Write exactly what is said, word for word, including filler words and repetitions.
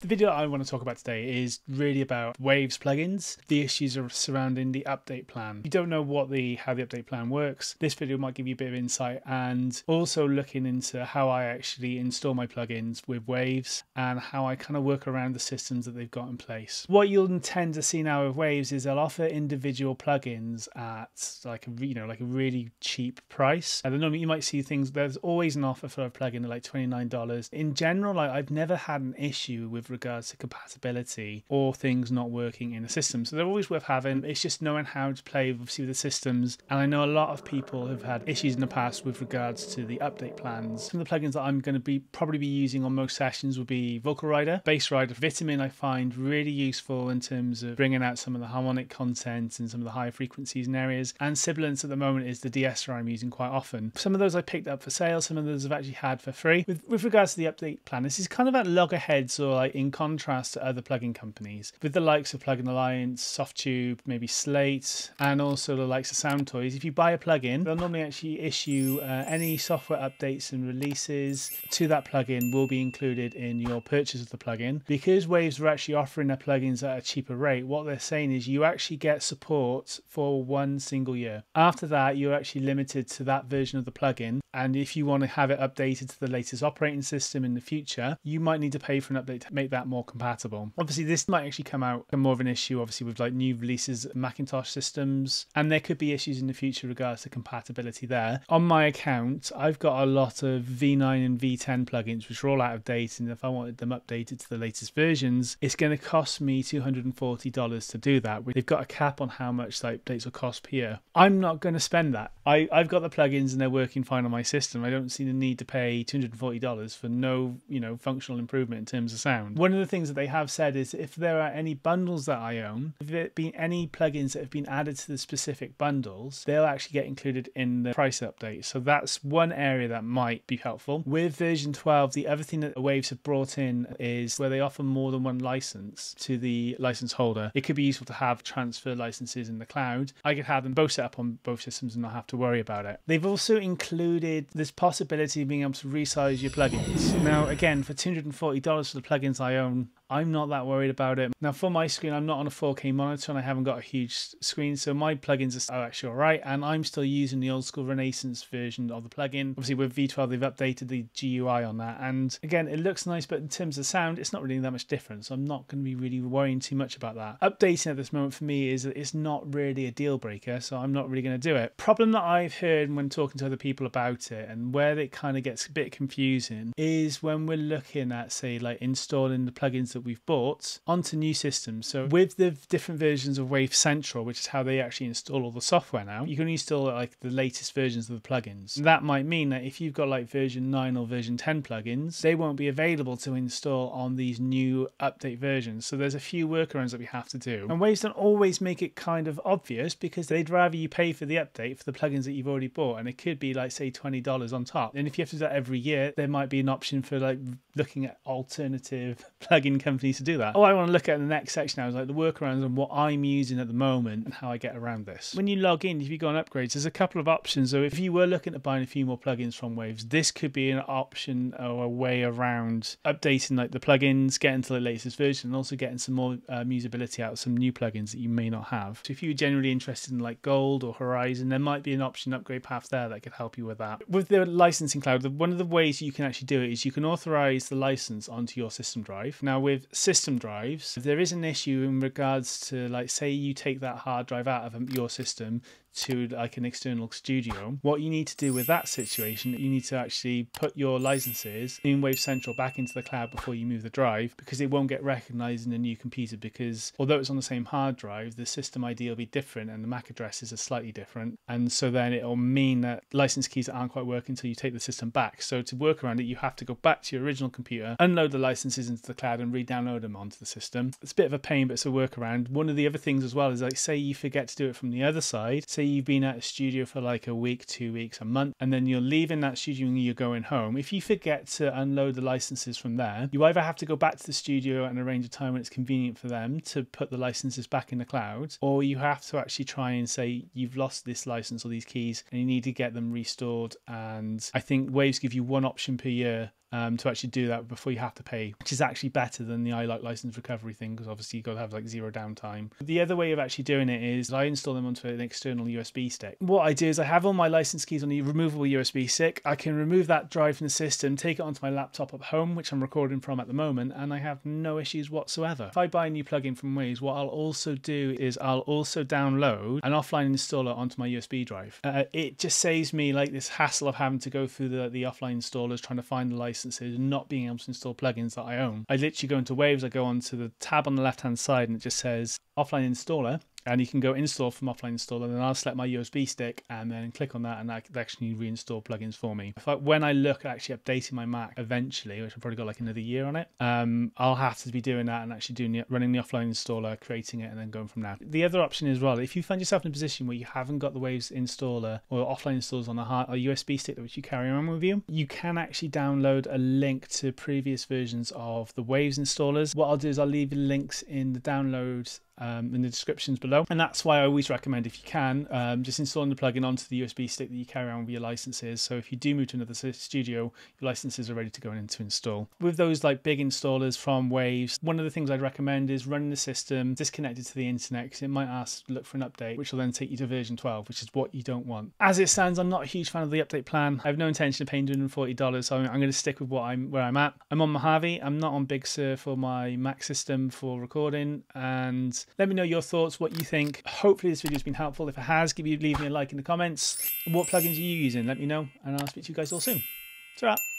The video I want to talk about today is really about Waves plugins, the issues are surrounding the update plan. If you don't know what the how the update plan works, this video might give you a bit of insight, and also looking into how I actually install my plugins with Waves and how I kind of work around the systems that they've got in place. What you'll intend to see now with Waves is they'll offer individual plugins at like a, you know, like a really cheap price. At the moment you might see things, there's always an offer for a plugin at like twenty-nine dollars. In general, like, I've never had an issue with regards to compatibility or things not working in the system, so they're always worth having. It's just knowing how to play obviously with the systems, and I know a lot of people have had issues in the past with regards to the update plans. Some of the plugins that I'm going to be probably be using on most sessions would be Vocal Rider, Bass Rider, Vitamin. I find really useful in terms of bringing out some of the harmonic content and some of the higher frequencies and areas, and Sibilance at the moment is the de-esser I'm using quite often. Some of those I picked up for sale, some of those I've actually had for free. With, with regards to the update plan, this is kind of at loggerheads or like in contrast to other plugin companies, with the likes of Plugin Alliance, Softube, maybe Slate, and also the likes of Soundtoys. If you buy a plugin, they'll normally actually issue uh, any software updates and releases to that plugin will be included in your purchase of the plugin. Because Waves are actually offering their plugins at a cheaper rate, what they're saying is you actually get support for one single year. After that, you're actually limited to that version of the plugin, and if you want to have it updated to the latest operating system in the future, you might need to pay for an update to make that more compatible. Obviously this might actually come out more of an issue obviously with like new releases, Macintosh systems, and there could be issues in the future regards to compatibility there. On my account I've got a lot of V nine and V ten plugins which are all out of date, and if I wanted them updated to the latest versions it's going to cost me two hundred and forty dollars to do that. They've got a cap on how much like updates will cost per year. I'm not going to spend that. I, I've got the plugins and they're working fine on my system. I don't see the need to pay two hundred and forty dollars for no, you know, functional improvement in terms of sound. One of the things that they have said is if there are any bundles that I own, if there been any plugins that have been added to the specific bundles, they'll actually get included in the price update. So that's one area that might be helpful. With version twelve, the other thing that Waves have brought in is where they offer more than one license to the license holder. It could be useful to have transfer licenses in the cloud. I could have them both set up on both systems and not have to worry about it. They've also included this possibility of being able to resize your plugins. Now, again, for two hundred and forty dollars for the plugins I I own, I'm not that worried about it. Now for my screen, I'm not on a four K monitor and I haven't got a huge screen, so my plugins are actually all right, and I'm still using the old school Renaissance version of the plugin. Obviously with V twelve, they've updated the G U I on that, and again, it looks nice, but in terms of sound, it's not really that much different, so I'm not going to be really worrying too much about that. Updating at this moment for me is that it's not really a deal breaker, so I'm not really going to do it. Problem that I've heard when talking to other people about it, and where it kind of gets a bit confusing, is when we're looking at, say, like installing the plugins that That we've bought onto new systems. So with the different versions of Waves Central, which is how they actually install all the software now, you can install like the latest versions of the plugins. That might mean that if you've got like version nine or version ten plugins, they won't be available to install on these new update versions. So there's a few workarounds that we have to do, and Waves don't always make it kind of obvious, because they'd rather you pay for the update for the plugins that you've already bought, and it could be like, say, twenty dollars on top. And if you have to do that every year, there might be an option for like looking at alternative plugin companies to do that. All I want to look at in the next section now is like the workarounds and what I'm using at the moment and how I get around this. When you log in, if you go on upgrades, there's a couple of options. So if you were looking at buying a few more plugins from Waves, this could be an option or a way around updating like the plugins, getting to the latest version, and also getting some more um, usability out of some new plugins that you may not have. So if you were generally interested in like Gold or Horizon, there might be an option upgrade path there that could help you with that. With the licensing cloud, one of the ways you can actually do it is you can authorize the license onto your system drive. Now with system drives, if there is an issue in regards to, like, say you take that hard drive out of your system to like an external studio, what you need to do with that situation, you need to actually put your licenses in Waves Central back into the cloud before you move the drive, because it won't get recognized in a new computer, because although it's on the same hard drive, the system I D will be different and the M A C addresses are slightly different, and so then it'll mean that license keys aren't quite working until you take the system back. So to work around it, you have to go back to your original computer, unload the licenses into the cloud, and re-download them onto the system. It's a bit of a pain, but it's a workaround. One of the other things as well is, like, say you forget to do it from the other side. Say you've been at a studio for like a week, two weeks, a month, and then you're leaving that studio and you're going home. If you forget to unload the licenses from there, you either have to go back to the studio and arrange a time when it's convenient for them to put the licenses back in the cloud, or you have to actually try and say you've lost this license or these keys and you need to get them restored. And I think Waves give you one option per year um, to actually do that before you have to pay, which is actually better than the iLok license recovery thing, because obviously you've got to have like zero downtime. The other way of actually doing it is I install them onto an external U S B stick. What I do is I have all my license keys on the removable U S B stick. I can remove that drive from the system, take it onto my laptop at home, which I'm recording from at the moment, and I have no issues whatsoever. If I buy a new plugin from Waves, what I'll also do is I'll also download an offline installer onto my U S B drive. Uh, it just saves me like this hassle of having to go through the, the offline installers, trying to find the licenses, and not being able to install plugins that I own. I literally go into Waves, I go onto the tab on the left-hand side, and it just says offline installer, and you can go install from offline installer, and then I'll select my U S B stick and then click on that, and that actually reinstall plugins for me. If I, when I look at actually updating my Mac eventually, which I've probably got like another year on it, um, I'll have to be doing that and actually doing the, running the offline installer, creating it, and then going from there. The other option is, well, if you find yourself in a position where you haven't got the Waves installer or offline installers on the hard, or U S B stick which you carry around with you, you can actually download a link to previous versions of the Waves installers. What I'll do is I'll leave the links in the downloads Um, in the descriptions below, and that's why I always recommend, if you can, um, just installing the plugin onto the U S B stick that you carry around with your licenses, so if you do move to another studio, your licenses are ready to go in to install. With those like big installers from Waves, one of the things I'd recommend is running the system disconnected to the internet, because it might ask look for an update, which will then take you to version twelve, which is what you don't want. As it stands, I'm not a huge fan of the update plan. I have no intention of paying two hundred forty dollars, so I'm, I'm going to stick with what I'm where I'm at. I'm on Mojave, I'm not on Big Sur for my Mac system for recording, and let me know your thoughts, what you think. Hopefully this video has been helpful. If it has, give you leave me a like in the comments. What plugins are you using? Let me know, and I'll speak to you guys all soon. Ta-ra.